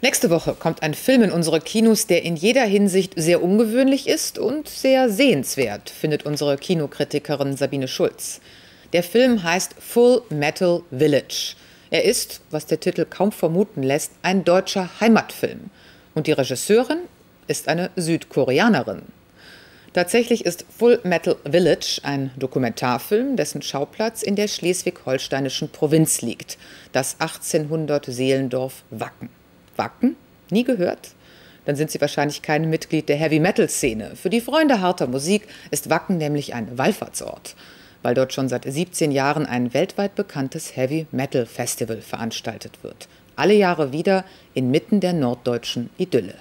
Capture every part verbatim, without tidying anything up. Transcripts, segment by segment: Nächste Woche kommt ein Film in unsere Kinos, der in jeder Hinsicht sehr ungewöhnlich ist und sehr sehenswert, findet unsere Kinokritikerin Sabine Schulz. Der Film heißt Full Metal Village. Er ist, was der Titel kaum vermuten lässt, ein deutscher Heimatfilm. Und die Regisseurin ist eine Südkoreanerin. Tatsächlich ist Full Metal Village ein Dokumentarfilm, dessen Schauplatz in der schleswig-holsteinischen Provinz liegt, das achtzehnhundert-Seelendorf Wacken. Wacken? Nie gehört? Dann sind Sie wahrscheinlich kein Mitglied der Heavy-Metal-Szene. Für die Freunde harter Musik ist Wacken nämlich ein Wallfahrtsort, weil dort schon seit siebzehn Jahren ein weltweit bekanntes Heavy-Metal-Festival veranstaltet wird. Alle Jahre wieder inmitten der norddeutschen Idylle.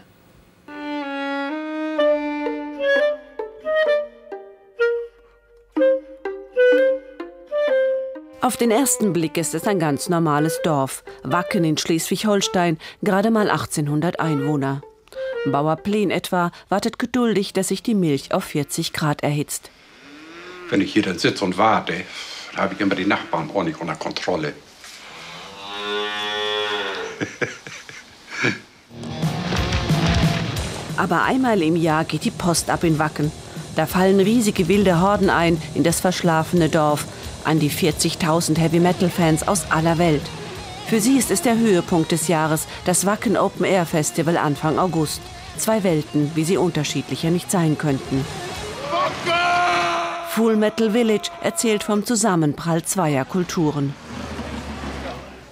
Auf den ersten Blick ist es ein ganz normales Dorf, Wacken in Schleswig-Holstein, gerade mal achtzehnhundert Einwohner. Bauer Plen etwa wartet geduldig, dass sich die Milch auf vierzig Grad erhitzt. Wenn ich hier dann sitze und warte, dann habe ich immer die Nachbarn ordentlich unter Kontrolle. Aber einmal im Jahr geht die Post ab in Wacken. Da fallen riesige wilde Horden ein in das verschlafene Dorf, an die vierzigtausend Heavy-Metal-Fans aus aller Welt. Für sie ist es der Höhepunkt des Jahres, das Wacken Open Air Festival Anfang August. Zwei Welten, wie sie unterschiedlicher nicht sein könnten. Full Metal Village erzählt vom Zusammenprall zweier Kulturen.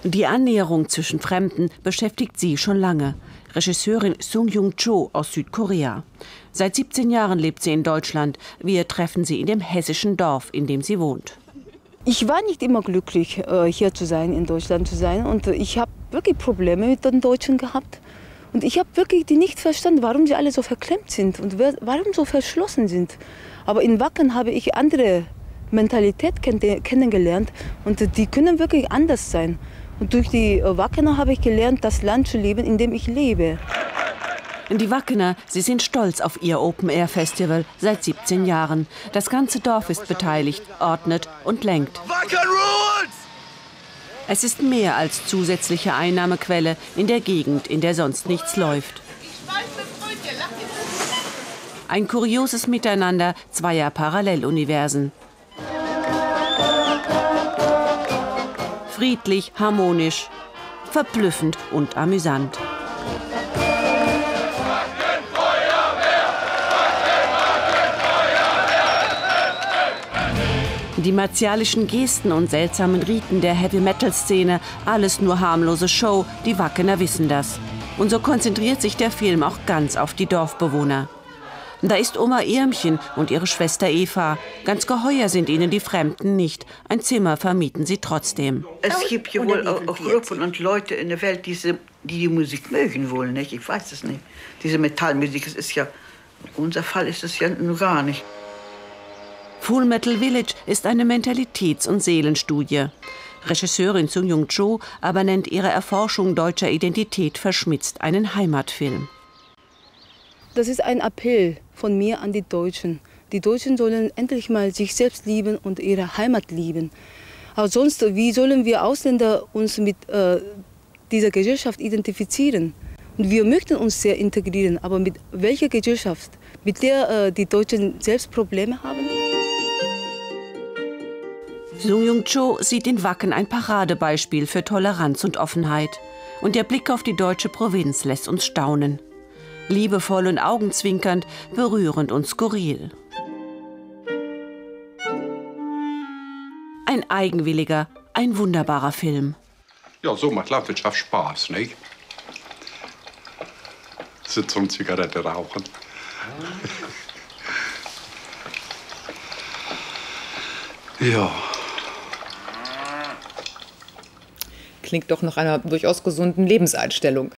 Die Annäherung zwischen Fremden beschäftigt sie schon lange. Regisseurin Sung Hyung Cho aus Südkorea. Seit siebzehn Jahren lebt sie in Deutschland. Wir treffen sie in dem hessischen Dorf, in dem sie wohnt. Ich war nicht immer glücklich, hier zu sein, in Deutschland zu sein. Und ich habe wirklich Probleme mit den Deutschen gehabt. Und ich habe wirklich die nicht verstanden, warum sie alle so verklemmt sind und warum so verschlossen sind. Aber in Wacken habe ich andere Mentalität kennengelernt. Und die können wirklich anders sein. Und durch die Wackener habe ich gelernt, das Land zu leben, in dem ich lebe. Die Wackener, sie sind stolz auf ihr Open-Air-Festival seit siebzehn Jahren. Das ganze Dorf ist beteiligt, ordnet und lenkt. Wacken Rules! Es ist mehr als zusätzliche Einnahmequelle in der Gegend, in der sonst nichts läuft. Ein kurioses Miteinander zweier Paralleluniversen. Friedlich, harmonisch, verblüffend und amüsant. Die martialischen Gesten und seltsamen Riten der Heavy-Metal-Szene, alles nur harmlose Show, die Wackener wissen das. Und so konzentriert sich der Film auch ganz auf die Dorfbewohner. Da ist Oma Irmchen und ihre Schwester Eva. Ganz geheuer sind ihnen die Fremden nicht. Ein Zimmer vermieten sie trotzdem. Es gibt ja wohl auch Gruppen und Leute in der Welt, die die Musik mögen wollen, nicht? Ich weiß es nicht. Diese Metallmusik, es ist ja, unser Fall ist es ja nur gar nicht. Full Metal Village ist eine Mentalitäts- und Seelenstudie. Regisseurin Sung Hyung Cho aber nennt ihre Erforschung deutscher Identität verschmitzt einen Heimatfilm. Das ist ein Appell von mir an die Deutschen. Die Deutschen sollen endlich mal sich selbst lieben und ihre Heimat lieben. Aber sonst, wie sollen wir Ausländer uns mit äh, dieser Gesellschaft identifizieren? Und wir möchten uns sehr integrieren, aber mit welcher Gesellschaft? Mit der äh, die Deutschen selbst Probleme haben? Sung Hyung Cho sieht in Wacken ein Paradebeispiel für Toleranz und Offenheit. Und der Blick auf die deutsche Provinz lässt uns staunen. Liebevoll und augenzwinkernd, berührend und skurril. Ein eigenwilliger, ein wunderbarer Film. Ja, so macht Landwirtschaft Spaß, nicht? Sitzen und Zigarette rauchen. Ja. Klingt doch nach einer durchaus gesunden Lebenseinstellung.